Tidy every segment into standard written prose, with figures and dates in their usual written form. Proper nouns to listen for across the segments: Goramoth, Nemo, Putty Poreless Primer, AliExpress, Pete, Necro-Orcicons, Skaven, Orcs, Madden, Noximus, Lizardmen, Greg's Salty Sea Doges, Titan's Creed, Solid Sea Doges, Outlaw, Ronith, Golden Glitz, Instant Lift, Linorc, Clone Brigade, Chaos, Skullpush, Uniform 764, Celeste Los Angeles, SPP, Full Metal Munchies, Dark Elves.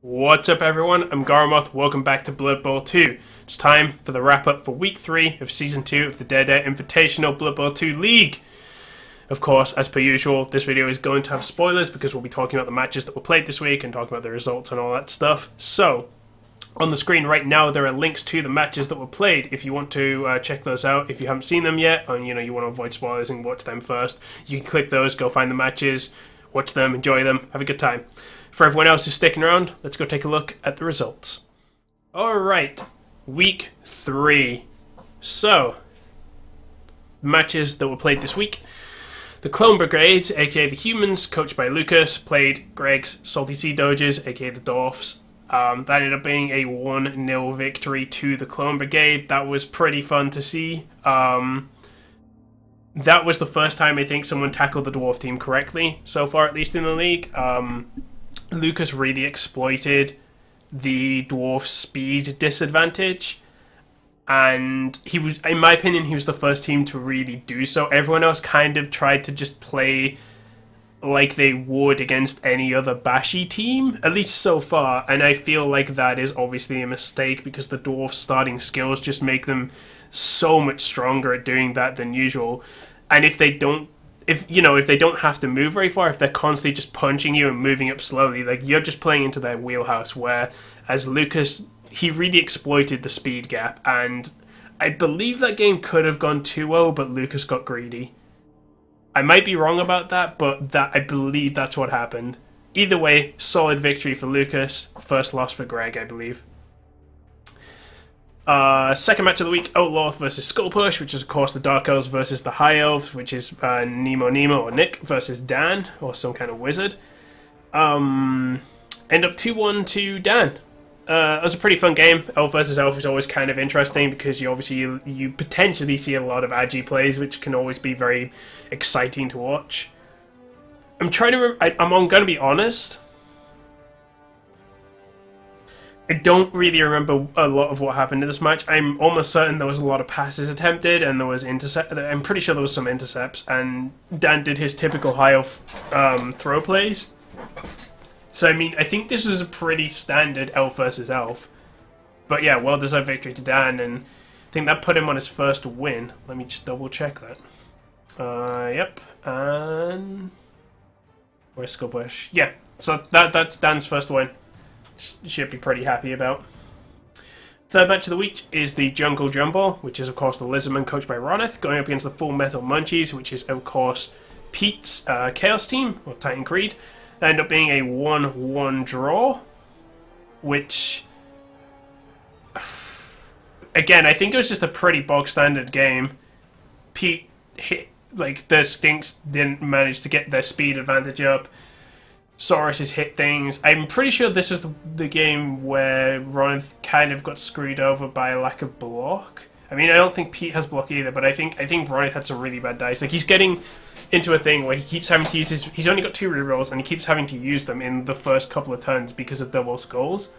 What's up everyone, I'm Goramoth, welcome back to Blood Bowl 2. It's time for the wrap up for week 3 of season 2 of the Dead Air Invitational Blood Bowl 2 League. Of course, as per usual, this video is going to have spoilers because we'll be talking about the matches that were played this week and talking about the results and all that stuff. So, on the screen right now there are links to the matches that were played if you want to check those out. If you haven't seen them yet and you know you want to avoid spoilers and watch them first, you can click those, go find the matches, watch them, enjoy them, have a good time. For everyone else who's sticking around, let's go take a look at the results. Alright, week 3. So, matches that were played this week. The Clone Brigade, aka the Humans, coached by Lucas, played Greg's Salty Sea Doges, aka the Dwarfs. That ended up being a 1-0 victory to the Clone Brigade. That was pretty fun to see. That was the first time I think someone tackled the Dwarf team correctly, so far at least in the league. Lucas really exploited the Dwarf's speed disadvantage, and he was, in my opinion, he was the first team to really do so. Everyone else kind of tried to just play like they would against any other Bashy team, at least so far, and I feel like that is obviously a mistake because the Dwarf's starting skills just make them so much stronger at doing that than usual, and if they don't, if they don't have to move very far, if they're constantly just punching you and moving up slowly, like, you're just playing into their wheelhouse, where, as Lucas, he really exploited the speed gap, and I believe that game could have gone 2-0, but Lucas got greedy. I might be wrong about that, but that I believe that's what happened. Either way, solid victory for Lucas, first loss for Greg, I believe. Second match of the week, Outlaw versus Skullpush, which is of course the Dark Elves versus the High Elves, which is Nemo or Nick versus Dan or Some Kind of Wizard. End up 2-1 to Dan. It was a pretty fun game. Elf versus Elf is always kind of interesting because you obviously you potentially see a lot of agi plays, which can always be very exciting to watch. I'm trying to I'm going to be honest. I don't really remember a lot of what happened in this match. I'm almost certain there was a lot of passes attempted and there was I'm pretty sure there was some intercepts, and Dan did his typical high elf throw plays. So I mean, I think this was a pretty standard elf versus elf. But yeah, well deserved victory to Dan, and I think that put him on his first win. Let me just double check that. Yep, and where's Skullpush? Yeah, so that's Dan's first win. Should be pretty happy about. Third match of the week is the Jungle Jumble, which is of course the Lizardmen coached by Ronith, going up against the Full Metal Munchies, which is of course Pete's Chaos team, or Titan's Creed. That ended up being a 1-1 draw, which, again, I think it was just a pretty bog standard game. Pete hit, like, the Skinks didn't manage to get their speed advantage up. Saurus has hit things. I'm pretty sure this is the game where Ronith kind of got screwed over by a lack of block. I mean, I don't think Pete has block either, but I think Ronith had some really bad dice. Like, he's getting into a thing where he keeps having to use his... He's only got 2 rerolls, and he keeps having to use them in the first couple of turns because of double skulls.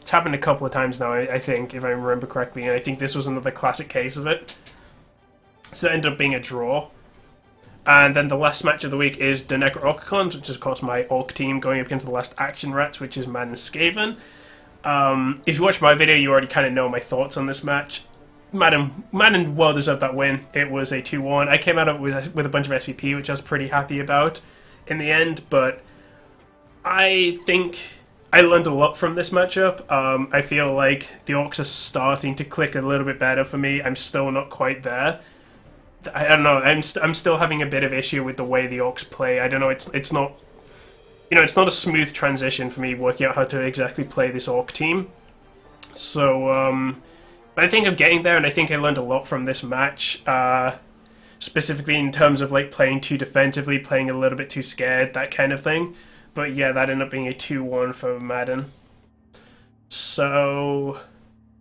It's happened a couple of times now, I think, if I remember correctly, and I think this was another classic case of it. So it ended up being a draw. And then the last match of the week is the Necro-Orcicons, which is of course my Orc team, going up against the Last Action Rats, which is Madden's Skaven. If you watched my video, you already kind of know my thoughts on this match. Madden well deserved that win. It was a 2-1. I came out of it with a bunch of SVP, which I was pretty happy about in the end, but I think I learned a lot from this matchup. I feel like the Orcs are starting to click a little bit better for me. I'm still not quite there. I don't know. I'm still having a bit of issue with the way the Orcs play. I don't know. It's not, you know, it's not a smooth transition for me working out how to exactly play this Orc team. So, but I think I'm getting there, and I think I learned a lot from this match. Specifically in terms of like playing too defensively, playing a little bit too scared, that kind of thing. But yeah, that ended up being a 2-1 for Madden. So,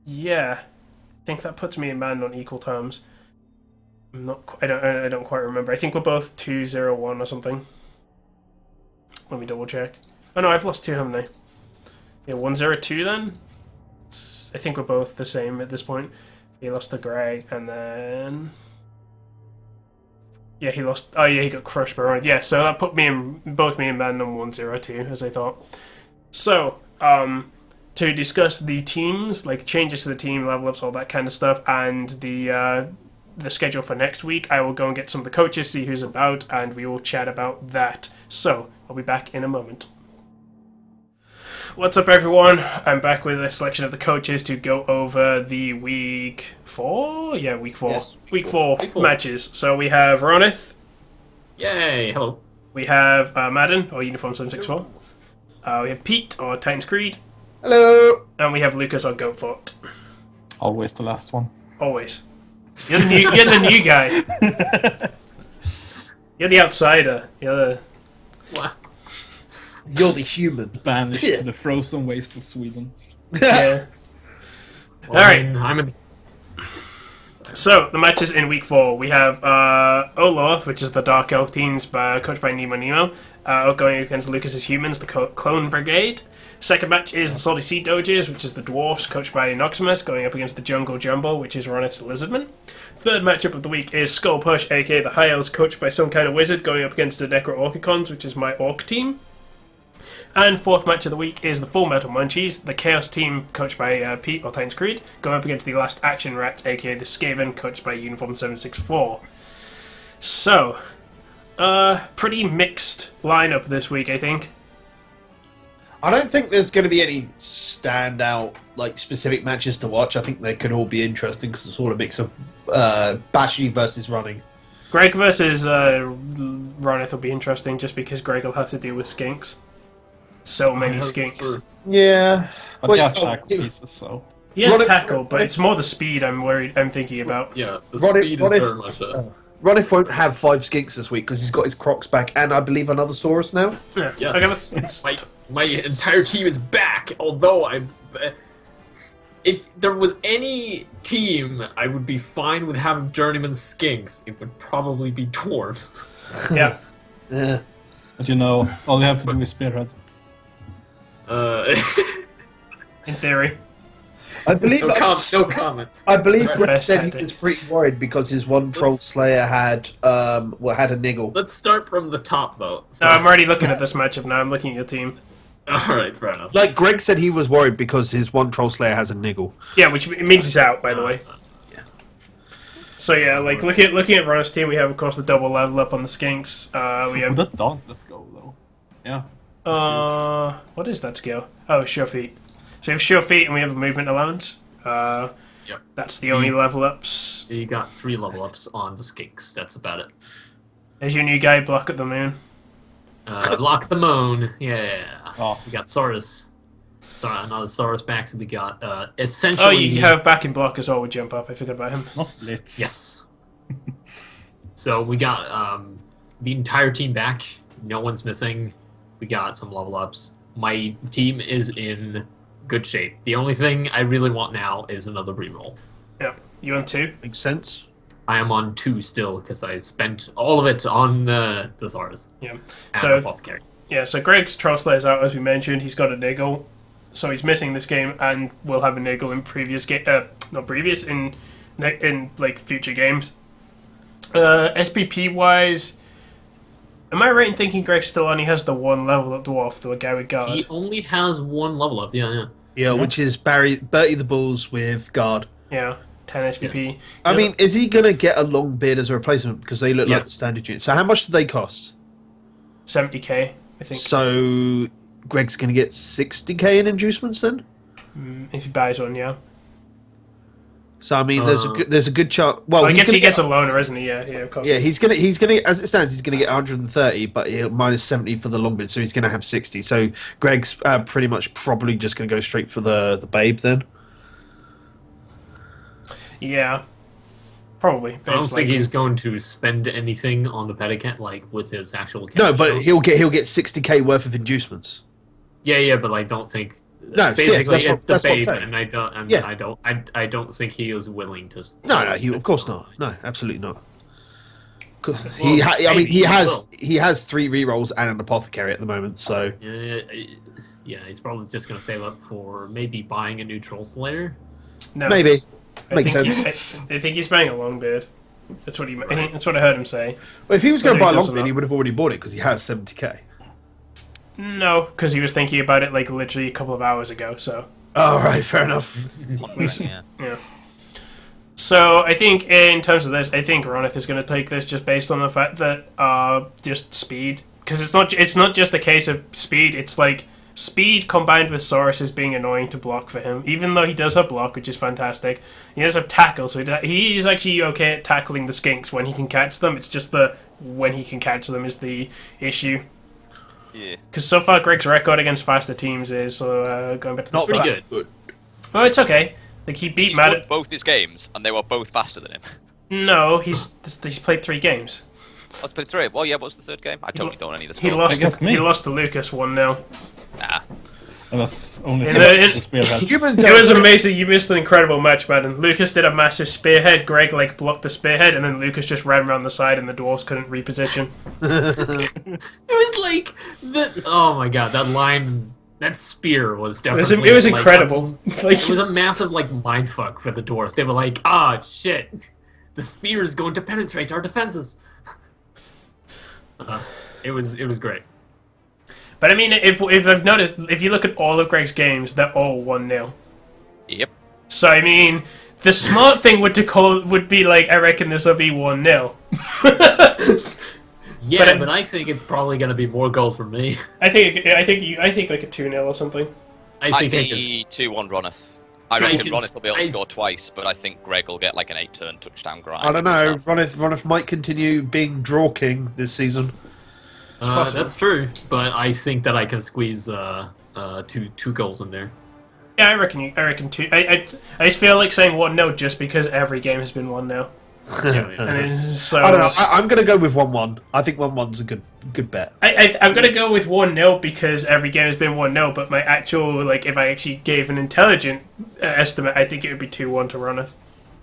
yeah, I think that puts me and Madden on equal terms. I'm not quite, I don't quite remember. I think we're both 2-0-1 or something. Let me double check. Oh no, I've lost 2, haven't I? Yeah, 1-0-2 then? I think we're both the same at this point. He lost to Greg, and then... Yeah, he lost... Oh yeah, he got crushed by Ronith. Yeah, so that put me and both me and Madden on 1-0-2, as I thought. So, to discuss the teams, like changes to the team, level-ups, all that kind of stuff, and the schedule for next week. I will go and get some of the coaches, see who's about, and we will chat about that. So, I'll be back in a moment. What's up, everyone? I'm back with a selection of the coaches to go over the week four? Yeah, week four matches. So we have Ronith. Yay, hello. We have Madden, or Uniform 764. We have Pete, or Titan's Creed. Hello. And we have Lucas, or Goatfort. Always the last one. Always. You're the new guy. You're the outsider. You're the... Wow. You're the human. Banished to the frozen waste of Sweden. Yeah. Well, alright. So, the matches in week four. We have Olaf, which is the Dark Elf teams, coached by Nemo. Going against Lucas's humans, the Clone Brigade. Second match is the Solid Sea Doges, which is the Dwarfs, coached by Noximus, going up against the Jungle Jumbo, which is Ronith's Lizardman. Third matchup of the week is Skullpush, aka the High Elves, coached by Some Kind of Wizard, going up against the Necro-Orcicons, which is my Orc team. And fourth match of the week is the Full Metal Munchies, the Chaos team, coached by Pete, or Titan's Creed, going up against the Last Action Rats, aka the Skaven, coached by Uniform 764. So, pretty mixed lineup this week, I think. I don't think there's going to be any standout, like, specific matches to watch. I think they could all be interesting because it's all a mix of bashing versus running. Greg versus Ronith will be interesting just because Greg will have to deal with skinks. So many skinks. Yeah. But well, tackle pieces, so. He has tackle, but it's more the speed I'm worried. I'm thinking about. Yeah, the speed is very much there. Ronith won't have 5 skinks this week because he's got his crocs back and I believe another saurus now. Yeah. Yes. My entire team is back, although if there was any team I would be fine with having journeyman skinks, it would probably be dwarves. Yeah. But you know, all you have to do is spearhead. In theory. I believe no comment. I believe Brett said he was pretty worried because his one troll slayer had a niggle. Let's start from the top though. So. No, I'm already looking at this matchup now. I'm looking at your team. Alright, fair enough. Like Greg said he was worried because his one troll slayer has a niggle. Yeah, which it means he's out, by the way. Yeah. So yeah, like looking at Ron's team, we have of course the double level up on the skinks. We have the dauntless go though. Yeah. What is that skill? Oh, sure feet. So we have sure feet and we have a movement allowance. Yep. That's the only level ups. You got 3 level ups on the skinks. That's about it. There's your new guy, Block at the Moon. Block the Moon. Yeah. Oh. We got Saurus. Sorry, another Saurus back. So we got essentially. Oh, you have back in block as well. We jump up. I forgot about him. Oh, yes. So we got the entire team back. No one's missing. We got some level ups. My team is in good shape. The only thing I really want now is another reroll. Yep. You on 2? Makes sense. I am on 2 still because I spent all of it on the Zaras. Yeah. So Greg's Troll Slayer's out as we mentioned. He's got a niggle, so he's missing this game, and will have a niggle in previous game. In like future games. SPP wise. Am I right in thinking Greg's still on? He has the 1 level up dwarf, the guy with guard. He only has 1 level up, yeah. Yeah, which is Bertie the Bulls with guard. Yeah, 10 SPP. Yes. I mean, is he going to get a long beard as a replacement? Because they look like the standard unit. So how much do they cost? 70k, I think. So Greg's going to get 60k in inducements then? If he buys one, yeah. So I mean, there's a good chance. Well, I guess he gets a loaner, isn't he? Yeah, of course. Yeah, he's gonna as it stands, he's gonna get 130, but he'll minus 70 for the long bit, so he's gonna have 60. So Greg's pretty much probably just gonna go straight for the babe then. Yeah, probably. Babe's I don't think he's going to spend anything on the pedicat like with his actual. Cash no, but he'll get 60k worth of inducements. Yeah, but I don't think. No, basically, yeah, it's the babe, and I don't think he is willing to. No, of course not. No, absolutely not. Well, he has 3 rerolls and an apothecary at the moment, so yeah, he's probably just going to save up for maybe buying a new troll slayer. No, maybe makes sense. I think he's buying a longbeard. That's what he. Right. That's what I heard him say. Well, if he was going to buy a longbeard, he would have already bought it because he has 70k. No, because he was thinking about it like literally a couple of hours ago. So. All right, fair enough. Yeah. So I think in terms of this, I think Ronith is going to take this just based on the fact that just speed, because it's not just a case of speed. It's like speed combined with Saurus is being annoying to block for him. Even though he does have block, which is fantastic, he does have tackle, so he is actually okay at tackling the skinks when he can catch them. It's just the when he can catch them is the issue. Yeah. Because so far, Greg's record against faster teams is going back to the not start. Pretty good. Oh, it's okay. Like he beat Madden both his games, and they were both faster than him. No, he's played 3 games. Oh, he's played 3. Well, yeah. What's the 3rd game? I totally don't know any of the scores. He lost to Lucas 1-0. Nah. And that's only it was amazing. You missed an incredible match, Madden. Lucas did a massive spearhead. Greg like blocked the spearhead, and then Lucas just ran around the side, and the dwarves couldn't reposition. It was like the oh my god, that line, that spear was definitely. It was like, incredible. Like, it was a massive like mindfuck for the dwarves. They were like, ah, oh, shit, the spear is going to penetrate our defenses. It was great. But I mean, if I've noticed, if you look at all of Greg's games, they're all 1-0. Yep. So I mean, the smart thing would be like, I reckon this will be 1-0. Yeah, but I think it's probably going to be more goals for me. I think like a 2-0 or something. I think 2-1 Ronith. I reckon Ronith will be able to score twice, but I think Greg will get like an 8-turn touchdown grind. I don't know. Ronith might continue being draw king this season. That's true, but I think that I can squeeze two goals in there. Yeah, I reckon 2. I just feel like saying 1-0 just because every game has been 1-0. Yeah. So I don't know. I'm gonna go with 1-1. I think 1-1's a good bet. I'm gonna go with 1-0 because every game has been 1-0. But my actual like, if I actually gave an intelligent estimate, I think it would be 2-1 to Ronith.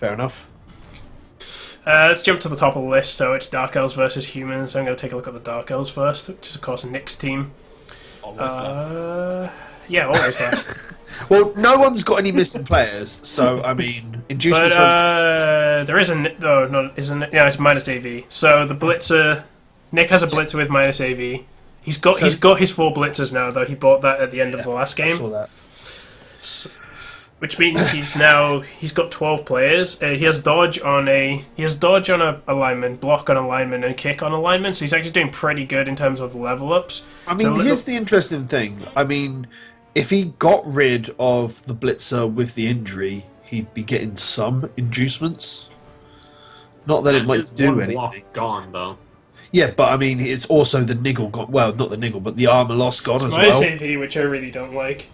Fair enough. Let's jump to the top of the list, so it's Dark Elves versus Humans. So I'm going to take a look at the Dark Elves first, which is, of course, Nick's team. Always last. Yeah, always last. Well, no one's got any missing players, so, I mean... But, there is a... Oh, no, yeah, it's minus AV. So, the Blitzer... Nick has a Blitzer with minus AV. He's got his 4 Blitzers now, though. He bought that at the end of the last game. I saw that. So, which means he's got 12 players. He has dodge on a lineman, block on a lineman, and kick on a lineman. So he's actually doing pretty good in terms of level ups. I mean, here's the interesting thing. I mean, if he got rid of the blitzer with the injury, he'd be getting some inducements. Not that it might do anything. Gone though. Yeah, but I mean, it's also the niggle gone. Well, not the niggle, but the armor loss gone as well. It's minus AV, which I really don't like.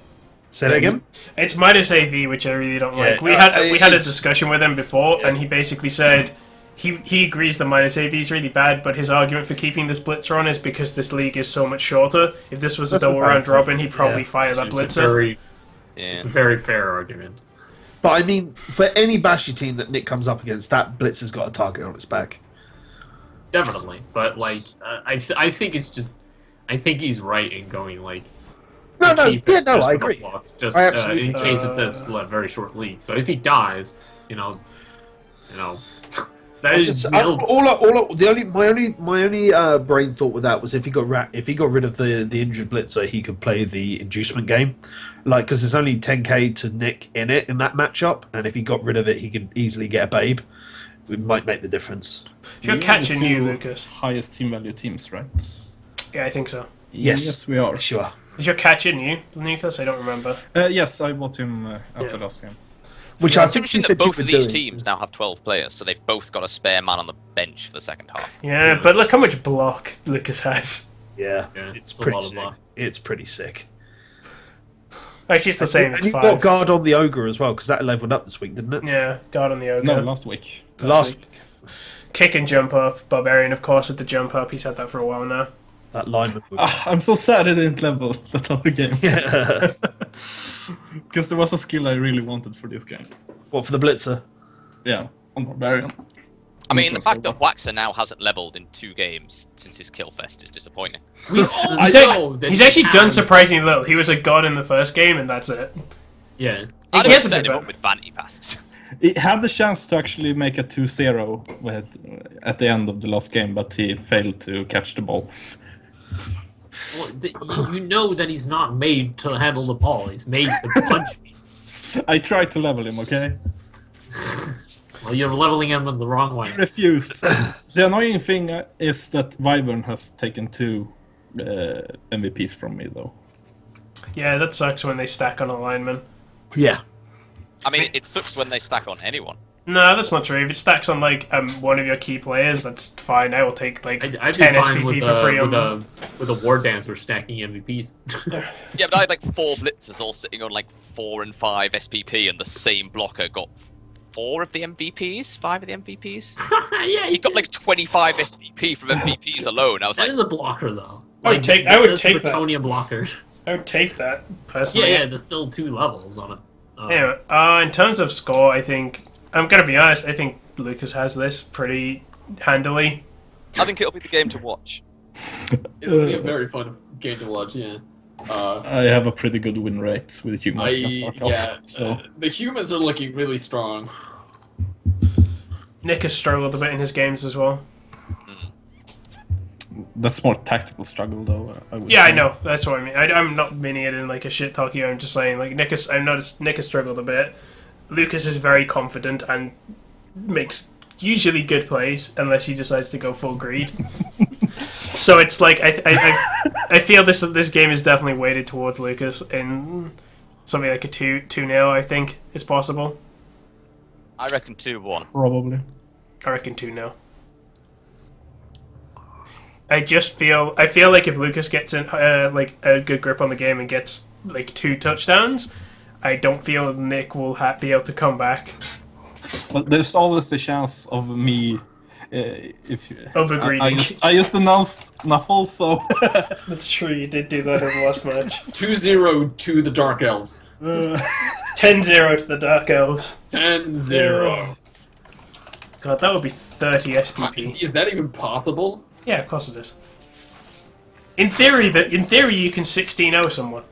Say that again? It's minus AV, which I really don't like. We had a discussion with him before, and he basically said he agrees the minus AV is really bad, but his argument for keeping this blitzer on is because this league is so much shorter. If this was a double round robin, he'd probably fire that blitzer. It's a very fair argument. But I mean, for any Bashi team that Nick comes up against, that blitzer's got a target on its back. Definitely, but like, I think he's right in going like. No, I agree. Block, just I absolutely, in case of this very short league. So if he dies, you know, that is just, my only brain thought with that was if he got rid of the injured blitzer, he could play the inducement game, like because there's only 10k to Nick in that matchup, and if he got rid of it, he could easily get a babe. It might make the difference. You're catching you, Lucas. Highest team value teams, right? Yeah, I think so. Yes we are. Sure. Is your catch in you, Lucas? I don't remember. Yes, I bought him after last game. Which I think that both of these teams now have 12 players, so they've both got a spare man on the bench for the second half. Yeah, but look how much block Lucas has. Yeah it's pretty sick. It's pretty sick. Actually, it's the same. And you've got guard on the ogre as well, because that leveled up this week, didn't it? Yeah, guard on the ogre. No, last week. Last week. Kick and jump up. Barbarian, of course, with the jump up. He's had that for a while now. That lineman. I'm so sad it didn't level that other game. Yeah. Because there was a skill I really wanted for this game. What, for the blitzer? Yeah, on Barbarian. I mean, the fact that Waxer now hasn't leveled in 2 games since his kill fest is disappointing. We all know that he's actually done surprisingly little. He was a god in the first game, and that's it. Yeah. I guess set him up with vanity passes. He had the chance to actually make a 2-0 at the end of the last game, but he failed to catch the ball. Well, you know that he's not made to handle the ball. He's made to punch me. I tried to level him, okay? Well, you're leveling him in the wrong way. I refused. The annoying thing is that Wyvern has taken 2 MVPs from me, though. Yeah, that sucks when they stack on a lineman. Yeah. I mean, it sucks when they stack on anyone. No, that's not true. If it stacks on, like, one of your key players, that's fine. I will take, like, I'd 10 SPP with, for free with a War Dancer stacking MVPs. Yeah, but I had, like, 4 Blitzers all sitting on, like, 4 and 5 SPP, and the same blocker got 4 of the MVPs? 5 of the MVPs? Yeah, he got, like, 25 SPP from MVPs alone. I was like... That is a blocker, though. Like, I would take that. I would take that, personally. Yeah, there's still 2 levels on it. Anyway, in terms of score, I think... I'm going to be honest, I think Lucas has this pretty handily. I think it'll be the game to watch. It'll be a very fun game to watch, yeah. I have a pretty good win rate with the humans. The humans are looking really strong. Nick has struggled a bit in his games as well. That's more tactical struggle, though. I know. That's what I mean. I'm not meaning it in like a shit talkie. I'm just saying, like, Nick has struggled a bit. Lucas is very confident and makes usually good plays unless he decides to go full greed. So it's like I feel this game is definitely weighted towards Lucas in something like a 2-0. I think is possible. I reckon 2-1 probably. I reckon 2-0. I feel like if Lucas gets in like a good grip on the game and gets like 2 touchdowns. I don't feel Nick will be able to come back. Well, there's always the chance of me... Over-greedy. I just announced Nuffle, so... That's true, you did do that in the last match. 2-0 to the Dark Elves. 10-0 to the Dark Elves. 10-0. God, that would be 30 SPP. Is that even possible? Yeah, of course it is. In theory, you can 16-0 someone.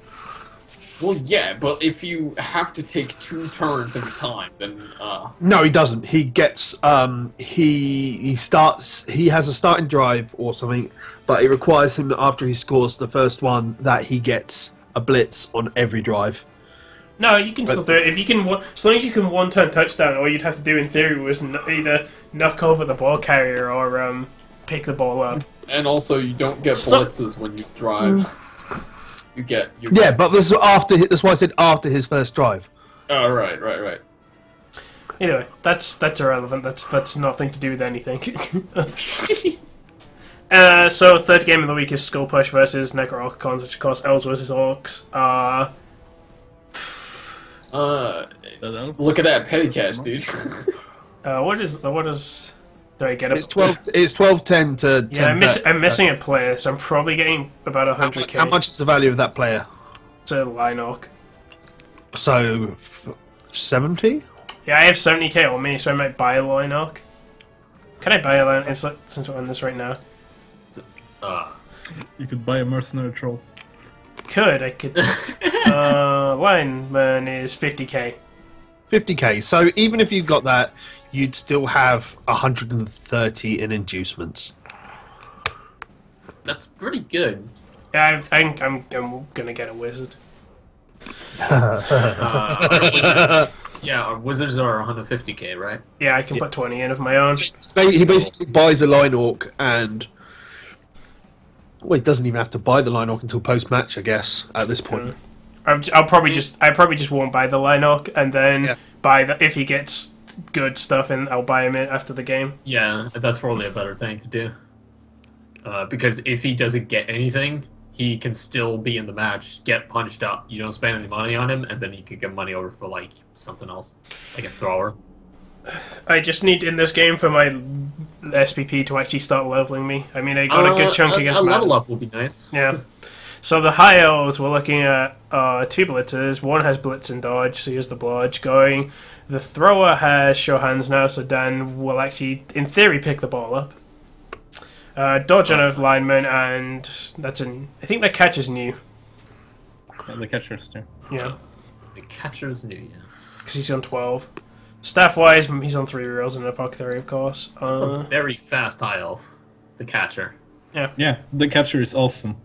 Well, yeah, but if you have to take 2 turns at a time, then... No, he doesn't. He gets... he starts... He has a starting drive or something, but it requires him that after he scores the first one that he gets a blitz on every drive. No, you can still do it. If you can, as long as you can one-turn touchdown, all you'd have to do in theory was either knock over the ball carrier or pick the ball up. And also, you don't get blitzes when you drive... You get, but this is after. That's why I said after his first drive. Oh, right. Anyway, that's irrelevant. That's nothing to do with anything. So third game of the week is Skullpush versus Necro-Orcicons, which of course elves versus orcs. Look at that petty cash, dude. What is? Do I get it? It's 12. It's 12-10 to 10. Yeah, I'm missing a player, so I'm probably getting about 100k. How much is the value of that player? It's a Linorc. So 70. Yeah, I have 70k on me, so I might buy a Linorc. Can I buy a Linorc since we're on this right now? You could buy a mercenary troll. I could. Lineman is 50k. 50k. So even if you've got that, you'd still have 130 in inducements. That's pretty good. I'm gonna get a wizard. Our wizards are 150k, right? Yeah, I can put 20 in of my own. So he basically buys a Linorc and... Well, he doesn't even have to buy the Linorc until post-match, I guess, at this point. I probably just won't buy the Linorc, and then if he gets good stuff, and I'll buy him it after the game. Yeah, that's probably a better thing to do. Because if he doesn't get anything, he can still be in the match, get punched up. You don't spend any money on him, and then you can get money over for like something else, like a thrower. I just need in this game for my SPP to actually start leveling me. I mean, I got a good chunk against Madden. A level up would be nice. Yeah. So the high elves, we're looking at 2 blitzers. One has blitz and dodge, so here's the blodge going. The thrower has show hands now, so Dan will actually, in theory, pick the ball up. Dodge on a lineman, and that's an... I think the catcher's new. Yeah, the catcher's new. Yeah. The catcher's new, yeah. Because he's on 12. Staff-wise, he's on 3 reels and an apothecary, of course. That's a very fast high elf, the catcher. Yeah. Yeah, the catcher is awesome.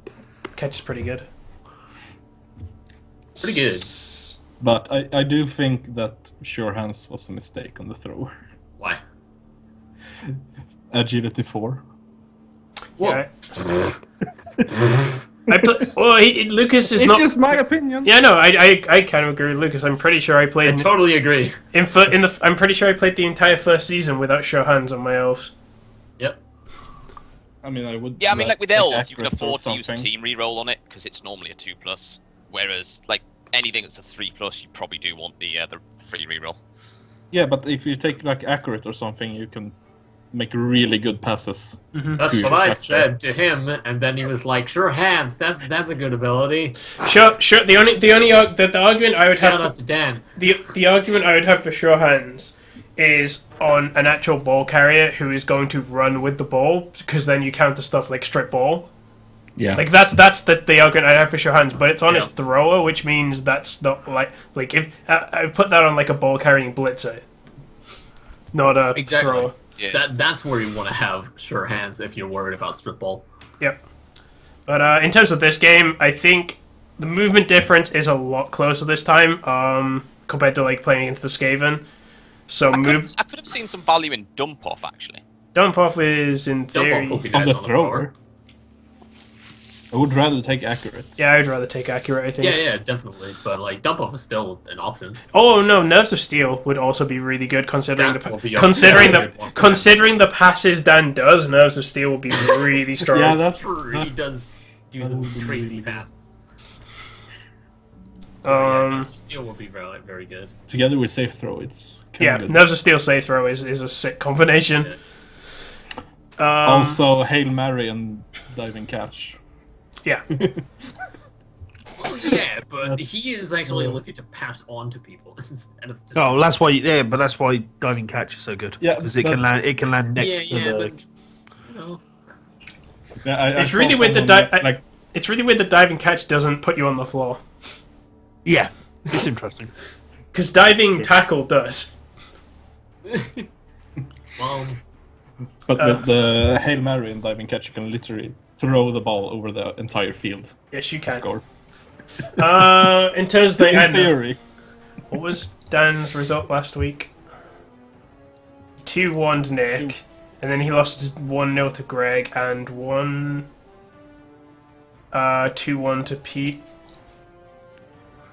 catch is pretty good. Pretty good. But I do think that Sure Hands was a mistake on the thrower. Why? Agility 4. What? Yeah. Well, Lucas is not... It's just my opinion. Yeah, no, I kind of agree with Lucas. I'm pretty sure I played... I totally agree. I'm pretty sure I played the entire first season without Sure Hands on my elves. Yep. I mean, I would... Yeah, I mean, like with elves, you can afford to use a team reroll on it, because it's normally a 2+. Whereas, like, anything that's a 3+, you probably do want the free reroll. Yeah, but if you take, like, accurate or something, you can... make really good passes. Mm-hmm. That's what I said to him, and then he was like, "Sure hands, that's a good ability." Sure. The argument I would have to Dan. The argument I would have for Sure Hands is on an actual ball carrier who is going to run with the ball, because then you counter stuff like strip ball. Yeah, like that's the argument I have for Sure Hands, but it's on its thrower, which means that's not like if I put that on like a ball carrying blitzer, not a thrower. Yeah. That's where you want to have Sure Hands if you're worried about strip ball. Yep. But in terms of this game, I think the movement difference is a lot closer this time compared to like playing into the Skaven. So I could have seen some value in Dump Off actually. Dump Off is in theory on the thrower. I would rather take accurate. Yeah, I would rather take accurate, I think. Yeah, definitely. But, like, Dump-Off is still an option. Oh, no, Nerves of Steel would also be really good, considering the passes Dan does. Nerves of Steel would be really strong. Yeah, that's true. He does do some crazy passes. So, yeah, Nerves of Steel would be very, very good. Together with Safe Throw, it's kind of good. Nerves of Steel Safe Throw is a sick combination. Yeah. Also, Hail Mary and Diving Catch. Yeah. Well, yeah, but he is actually lucky to pass on to people instead of. Just that's why. Yeah, but that's why Diving Catch is so good. Yeah, because it can land next to the. But, you know. Yeah, it's really weird the Diving Catch doesn't put you on the floor. Yeah, it's interesting. Because Diving Tackle does. Well, but the Hail Mary and Diving Catch, you can literally throw the ball over the entire field. Yes, you can. Score. In terms of the theory. What was Dan's result last week? 2-1 to Nick, and then he lost 1-0 to Greg, and 2-1 to Pete.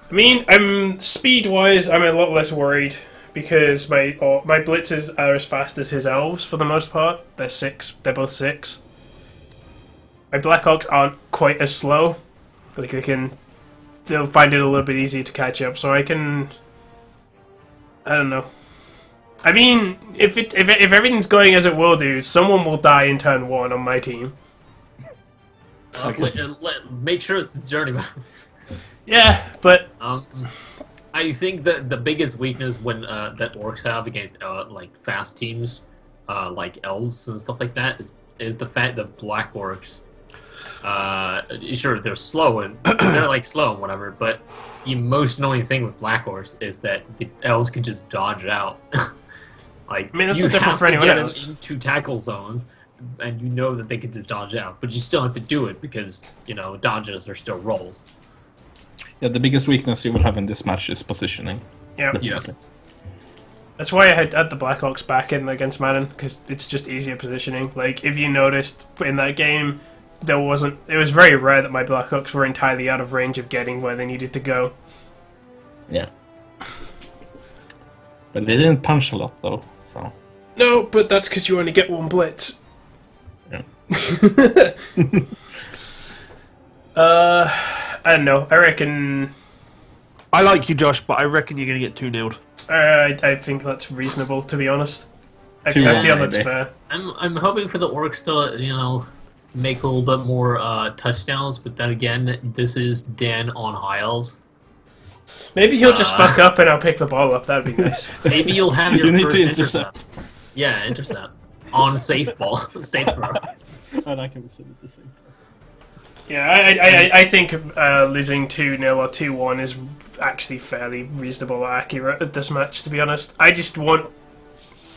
I mean, speed-wise, I'm a lot less worried, because my blitzers are as fast as his elves, for the most part. They're 6. They're both 6. My Black Hawks aren't quite as slow. Like they'll find it a little bit easier to catch up. So I don't know. I mean, if everything's going as it will do, someone will die in turn 1 on my team. Make sure it's the journeyman. Yeah, but I think that the biggest weakness when that orcs have against like fast teams, like elves and stuff like that, is the fact that black orcs. Sure, they're slow and they're like slow and whatever, but the emotional thing with black orcs is that the elves can just dodge it out. Like, I mean, that's not different for anyone else. Into tackle zones, and you know that they can just dodge out, but you still have to do it because you know dodges are still rolls. Yeah, the biggest weakness you will have in this match is positioning. Yeah. That's why I had the Blackhawks back in against Madden, because it's just easier positioning. Like, if you noticed in that game, it was very rare that my Blackhawks were entirely out of range of getting where they needed to go. Yeah. But they didn't punch a lot, though, so... No, but that's because you only get 1 blitz. Yeah. I don't know, I reckon... I like you, Josh, but I reckon you're going to get 2-0'd. I think that's reasonable, to be honest. I feel that's fair. I'm hoping for the orcs to, you know, make a little bit more touchdowns, but then again, this is Dan on high elves. Maybe he'll just fuck up and I'll pick the ball up. That'd be nice. Maybe you'll have your first intercept. Yeah, intercept on safe ball, safe throw. And I can consider the safe throw. Yeah, I think losing 2-0 or 2-1 is actually fairly reasonable or accurate at this match, to be honest. I just want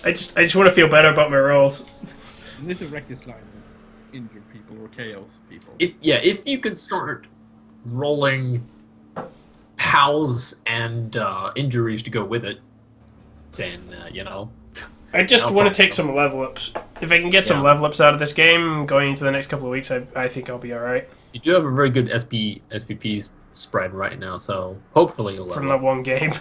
to feel better about my rolls. Little reckless line. injure people or chaos people. If you could start rolling POWs and injuries to go with it, then, you know... I just want to take some level ups. If I can get some level ups out of this game going into the next couple of weeks, I think I'll be alright. You do have a very good SPP spread right now, so hopefully you'll level up. From that one game.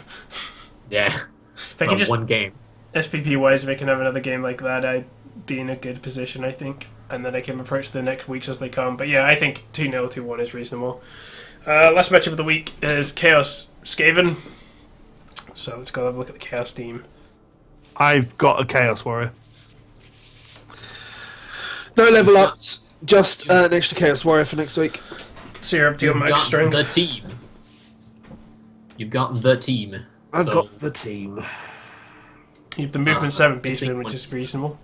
Yeah. If I can just one game. SPP wise, if I can have another game like that, I'd be in a good position, I think. And then I can approach the next weeks as they come. But yeah, I think 2-0, 2-1 is reasonable. Last matchup of the week is Chaos Skaven. So let's go have a look at the Chaos team. I've got a Chaos Warrior. No level ups, just an extra Chaos Warrior for next week. So you're up to your max strength. The team. You've got the team. I've got the team. You've the movement 7 beastman, which is reasonable.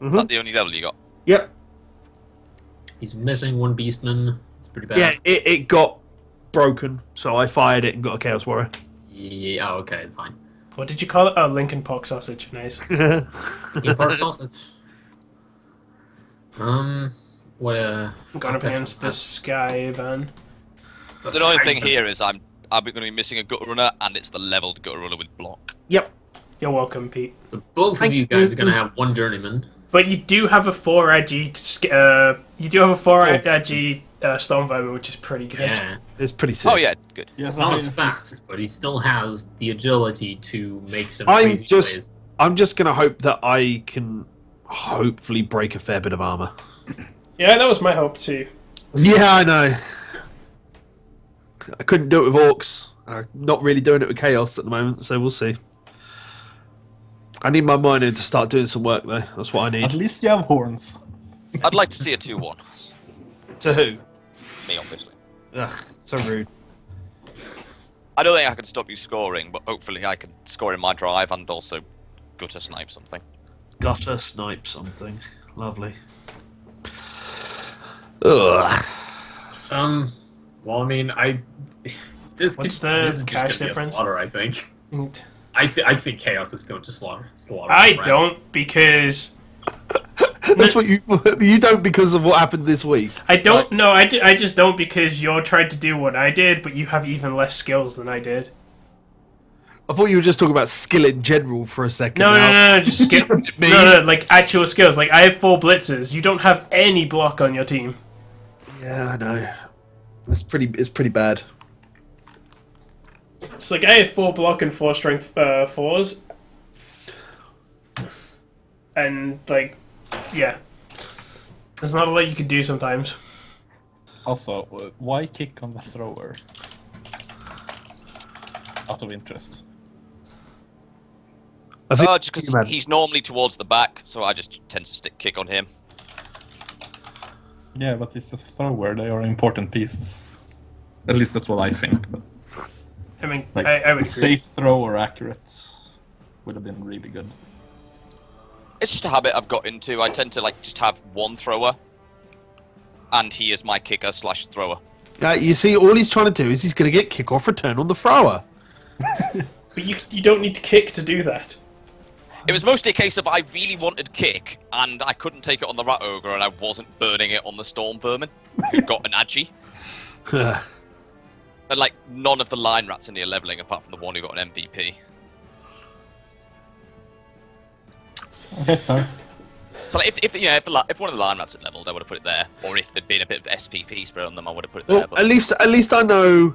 Mm-hmm. Is that the only level you got? Yep. He's missing one beastman. It's pretty bad. Yeah, it got broken, so I fired it and got a Chaos Warrior. Yeah, okay, fine. What did you call it? Oh, Lincoln Park sausage. Nice. Lincoln Park sausage. What a... I'm going up against the Sky Van. The only thing here is I'm going to be missing a Gutter Runner, and it's the leveled Gutter Runner with block. Yep. You're welcome, Pete. So both of you guys are going to have one Journeyman. But you do have a 4IG... you do have a 4IG... Storm Viper, which is pretty good. Yeah, it's pretty sick. Oh yeah, good. Yeah, it's not as fast, but he still has the agility to make some crazy plays. I'm just gonna hope that I can hopefully break a fair bit of armor. Yeah, that was my hope too. Yeah, I know. I couldn't do it with orcs. I'm not really doing it with chaos at the moment, so we'll see. I need my miner to start doing some work though. That's what I need. At least you have horns. I'd like to see a 2-1. To who? Me, obviously. Ugh, so rude. I don't think I can stop you scoring, but hopefully I can score in my drive and also gutter snipe something. Gutter snipe something. Lovely. Ugh. Well, I mean, this is just going to be a slaughter, I think. I think Chaos is going to slaughter. I don't, because... That's what you don't because of what happened this week. I don't know. Like, I just don't because you're trying to do what I did, but you have even less skills than I did. I thought you were just talking about skill in general for a second. No, just skill. No, like actual skills. Like I have 4 blitzers. You don't have any block on your team. Yeah, I know. That's pretty. It's pretty bad. It's like I have 4 block and 4 strength 4s, and like. Yeah. There's not a lot you can do sometimes. Also, why kick on the thrower? Out of interest. Oh, just because he's normally towards the back, so I just tend to stick kick on him. Yeah, but it's a thrower, they are important pieces. At least that's what I think. I mean, like, I would agree. Safe thrower accurate would have been really good. It's just a habit I've got into. I tend to like just have one thrower, and he is my kicker/thrower. You see, all he's trying to do is he's going to get kick-off return on the thrower. But you don't need to kick to do that. It was mostly a case of I really wanted kick, and I couldn't take it on the Rat Ogre, and I wasn't burning it on the Storm Vermin, who got an Agi. And like, none of the Line Rats in here leveling, apart from the one who got an MVP. So like, if one of the Lion Rats had leveled, I would have put it there. Or if there'd been a bit of SPP spread on them, I would have put it there. But... At least I know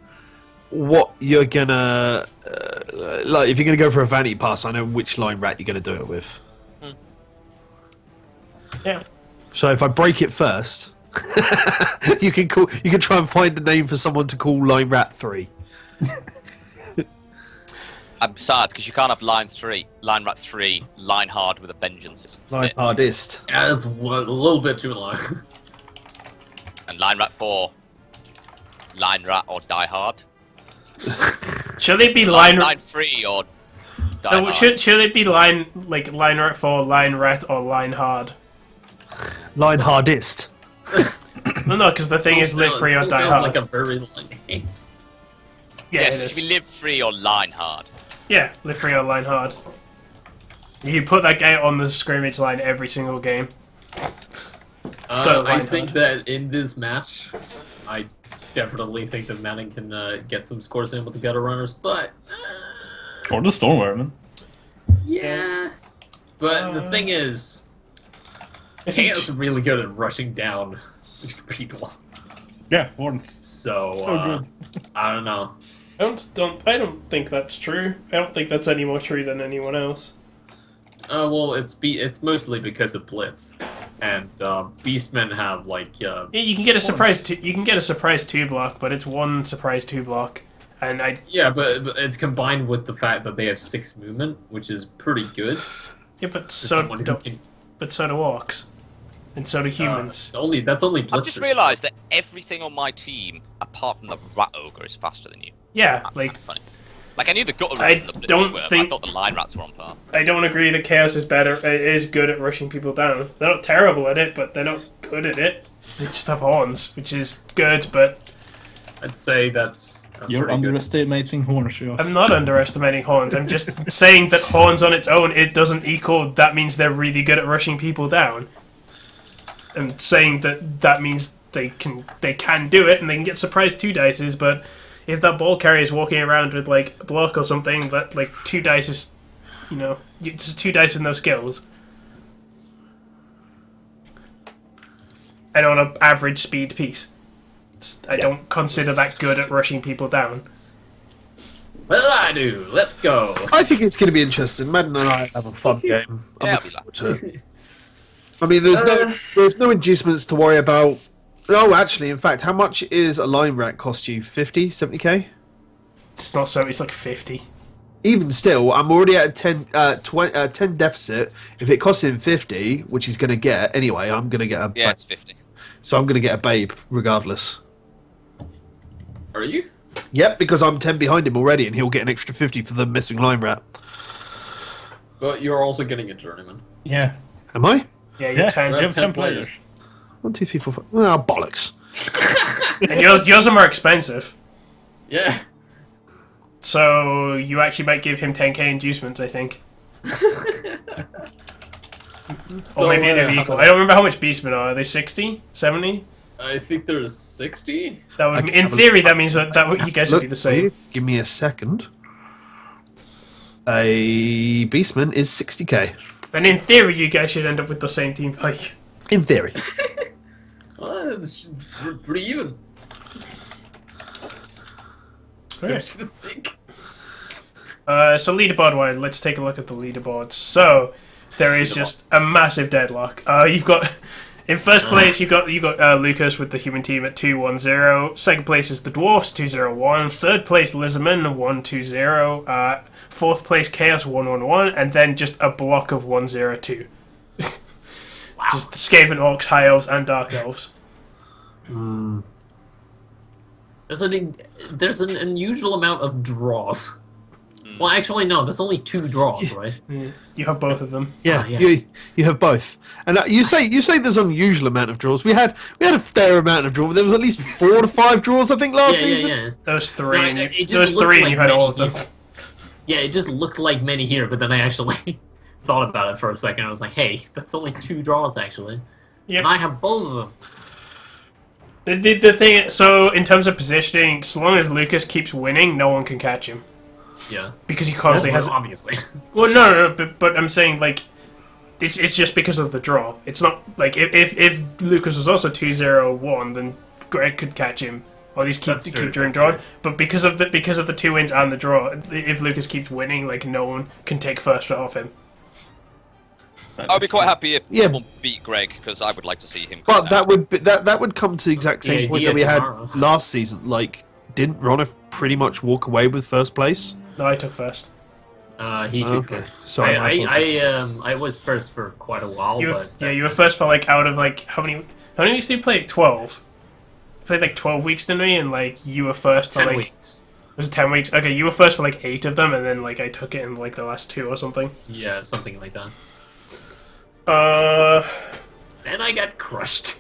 what you're gonna like. If you're gonna go for a vanity pass, I know which Lion Rat you're gonna do it with. Mm. Yeah. So if I break it first, you can try and find a name for someone to call Lion Rat 3. I'm sad because you can't have Line Rat 3, Line Hard with a Vengeance. Line Hardest. Yeah, that's a little bit too long. And Line Rat 4, Line Rat or Die Hard. Should it be Line Rat 3 or Die Hard? Should it be Line Rat 4, Line Rat or Line Hard? Line Hardest. No, because the thing is Live Free or Die Hard. Like a very line. Yeah, it should be Live Free or Line Hard. Yeah, Live Free or Line Hard. You put that guy on the scrimmage line every single game. I think that in this match, I definitely think that Madden can get some scores in with the Gutter Runners, but... or the Stormware, man. Yeah. But the thing is, Chaos is really good at rushing down people. Yeah, Warden's so good. I don't know. I don't think that's true. I don't think that's any more true than anyone else. Well, it's mostly because of Blitz, and Beastmen have like you can get a surprise. You can get a surprise 2 block, but it's 1 surprise 2 block, and yeah, but it's combined with the fact that they have 6 movement, which is pretty good. Yeah, but so do orcs. And so do humans. That's only Blitzers. I've just realised that everything on my team, apart from the Rat Ogre, is faster than you. Yeah, like... Funny. Like, I knew the Gutter Rats and the Blitzers were, but I thought the Line Rats were on par. I don't agree that Chaos is better. It is good at rushing people down. They're not terrible at it, but they're not good at it. They just have horns, which is good, but... I'd say that's... You're underestimating horns, Chaos. I'm not underestimating horns. I'm just saying that horns on its own, it doesn't equal... That means they're really good at rushing people down. And saying that that means they can do it and they can get surprise 2 dices, but if that ball carrier is walking around with like a block or something, that like 2 dice is, you know, it's 2 dice with no skills. And on an average speed piece, I don't consider that good at rushing people down. Well, I do. Let's go. I think it's going to be interesting. Madden and I have a fun game. I'm excited. I mean, there's no inducements to worry about. No, actually, in fact, how much is a line rat cost you? 50? 70k? It's not so. It's like 50. Even still, I'm already at a 10 deficit. If it costs him 50, which he's going to get anyway, I'm going to get a... Yeah, it's 50. So I'm going to get a babe, regardless. Are you? Yep, because I'm 10 behind him already, and he'll get an extra 50 for the missing line rat. But you're also getting a journeyman. Yeah. Am I? Yeah, you have 10 players. 1, 2, 3, 4, 5. Oh, bollocks. And yours are more expensive. Yeah. So you actually might give him 10k inducements, I think. So, or maybe an equal. I don't remember how much Beastmen are. Are they 60? 70? I think there's 60. That would, in theory, that means that you guys would be the same. Give me a second. A Beastman is 60k. And in theory, you guys should end up with the same team fight. In theory. Well, it's pretty even. Right. So leaderboard-wise, let's take a look at the leaderboard. So there is just a massive deadlock. You've got in first place, you've got Lucas with the human team at 2-1-0. Second place is the Dwarfs 2-0-1. Third place, Lizardmen 1-2-0. Fourth place, Chaos 1-1-1, and then just a block of 1-0-2. Wow. Just the Skaven, Orcs, High Elves, and Dark Elves. Mm. There's an unusual amount of draws. Well, actually, no. There's only 2 draws, right? Yeah. You have both of them. Yeah, you have both. And you say there's an unusual amount of draws. We had a fair amount of draws. There was at least 4 to 5 draws, I think, last season. Yeah. Those three, and you had all of them. Yeah, it just looked like many here, but then I actually thought about it for a second. I was like, hey, that's only 2 draws, actually. Yep. And I have both of them. The thing, so in terms of positioning, so long as Lucas keeps winning, no one can catch him. Yeah. Because he constantly has... Obviously. Well, no, but I'm saying, like, it's just because of the draw. It's not, like, if Lucas was also 2-0-1, then Greg could catch him. Or these keep during draw, but because of the 2 wins and the draw, if Lucas keeps winning, like no one can take first shot off him. I'll be quite happy if someone beat Greg because I would like to see him. But that would come to the exact same point that we had last season. Like, didn't Ronith pretty much walk away with first place? No, I took first. He took first. Sorry, I was first for quite a while. You were first for like out of like how many weeks did you play? Like 12. Played like 12 weeks, didn't we? And like you were first for like 10 weeks. Was it 10 weeks? Okay, you were first for like 8 of them, and then like I took it in like the last 2 or something. Yeah, something like that. Then I got crushed.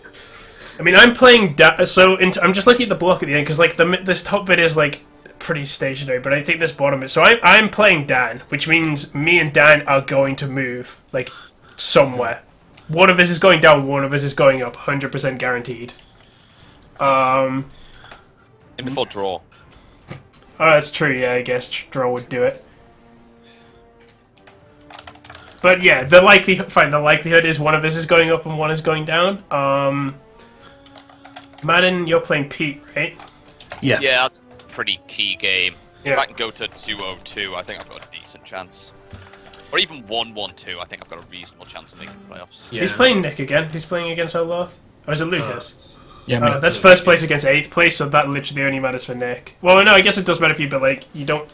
I mean, I'm playing. I'm just looking at the block at the end because like this top bit is like pretty stationary, but I think this bottom bit. So I'm playing Dan, which means me and Dan are going to move like somewhere. One of us is going down, one of us is going up, 100% guaranteed. Maybe for draw. Oh, that's true, yeah, I guess draw would do it. But yeah, the likelihood is one of us is going up and one is going down. Madden, you're playing Pete, right? Yeah. Yeah, that's a pretty key game. Yeah. If I can go to 2-0-2, I think I've got a decent chance. Or even 1-1-2, I think I've got a reasonable chance of making the playoffs. Yeah. He's playing Nick again. He's playing against Olaf. Or is it Lucas? Yeah, that's first place against 8th place, so that literally only matters for Nick. Well, no, I guess it does matter for you, but, like, you don't...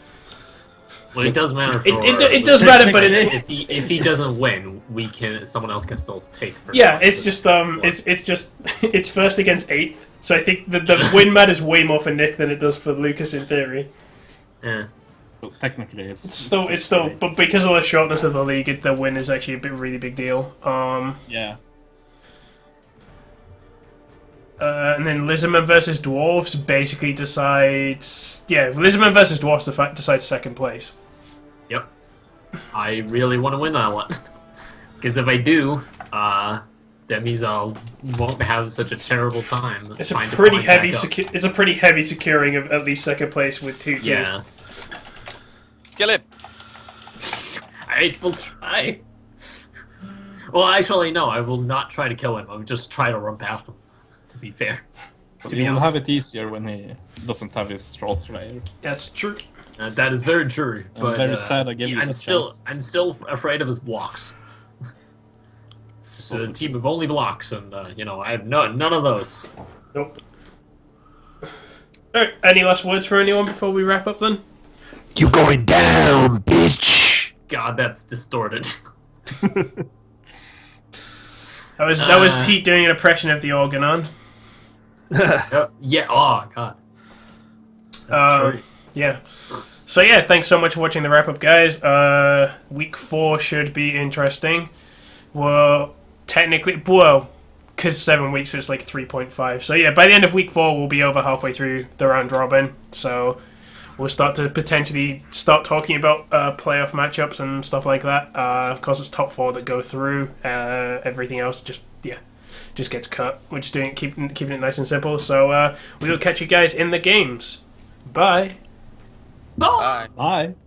Well, it does matter for... It does matter, but it's... If he doesn't win, we can... Someone else can still take first. Yeah, it's first against 8th, so I think the win matters way more for Nick than it does for Lucas, in theory. Yeah. Well, technically, it's still, but because of the shortness of the league, the win is actually a really big deal. Yeah. And then Lizardmen versus Dwarves basically decides. Yeah, Lizardmen versus Dwarves decides second place. Yep. I really want to win that one because if I do, that means I won't have such a terrible time. It's a pretty heavy. It's a pretty heavy securing of at least second place with 2-2. Yeah. Kill him! I will try. Well, actually, no, I will not try to kill him. I will just try to run past him, to be fair. He'll have it easier when he doesn't have his Strothrayer. That's true. That is very true. But, I'm very sad I gave him a chance. I'm still afraid of his blocks. It's a team of only blocks, and, you know, I have none of those. Nope. Alright, any last words for anyone before we wrap up, then? You going down, bitch! God, that's distorted. that was Pete doing an impression of the Organon. Yeah. Oh God. That's true. Yeah. So yeah, thanks so much for watching the wrap up, guys. Week 4 should be interesting. Well, technically, well, because 7 weeks so it's like 3.5. So yeah, by the end of week 4, we'll be over halfway through the round robin. So. We'll start to potentially start talking about playoff matchups and stuff like that. Of course, it's top 4 that go through. Everything else just gets cut. We're just doing keeping it nice and simple. So we will catch you guys in the games. Bye. Bye. Bye. Bye.